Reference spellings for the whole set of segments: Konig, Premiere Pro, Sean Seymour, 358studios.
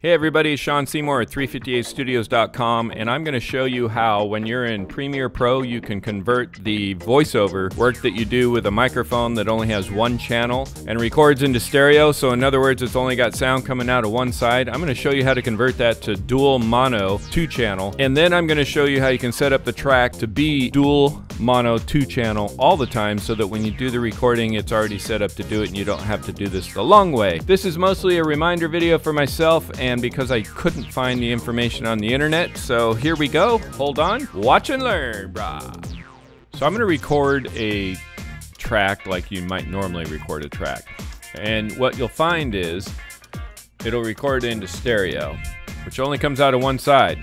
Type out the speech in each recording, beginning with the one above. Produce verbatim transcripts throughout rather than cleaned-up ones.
Hey everybody, Sean Seymour at three fifty-eight studios dot com, and I'm going to show you how when you're in Premiere Pro you can convert the voiceover work that you do with a microphone that only has one channel and records into stereo, so in other words it's only got sound coming out of one side. I'm going to show you how to convert that to dual mono two channel, and then I'm going to show you how you can set up the track to be dual mono two channel all the time so that when you do the recording it's already set up to do it and you don't have to do this the long way. This is mostly a reminder video for myself and And because I couldn't find the information on the internet, so here we go. Hold on, watch and learn, brah. So I'm going to record a track like you might normally record a track, and what you'll find is it'll record into stereo, which only comes out of one side,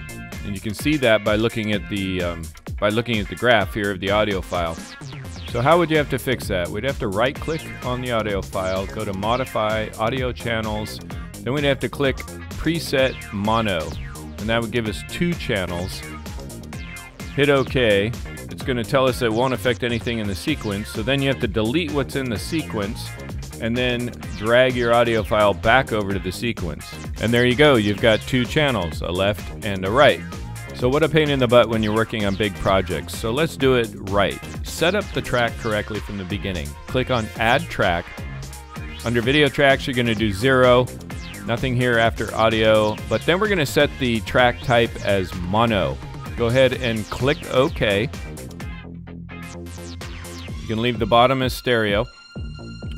and you can see that by looking at the um, by looking at the graph here of the audio file. So how would you have to fix that? We'd have to right-click on the audio file, go to Modify Audio Channels, then we'd have to click Preset Mono, and that would give us two channels. Hit OK. It's going to tell us it won't affect anything in the sequence, so then you have to delete what's in the sequence and then drag your audio file back over to the sequence. And there you go, you've got two channels, a left and a right. So what a pain in the butt when you're working on big projects. So let's do it right. Set up the track correctly from the beginning. Click on Add Track. Under Video Tracks, you're going to do zero. Nothing here after audio, but then we're going to set the track type as mono. Go ahead and click OK. You can leave the bottom as stereo.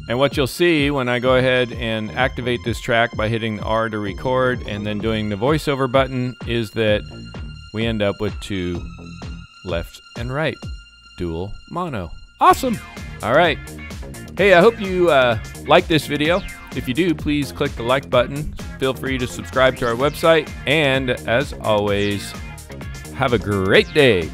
And what you'll see when I go ahead and activate this track by hitting R to record and then doing the voiceover button is that we end up with two left and right. Dual mono. Awesome! All right. Hey, I hope you uh, like this video. If you do, please click the like button. Feel free to subscribe to our website. And as always, have a great day.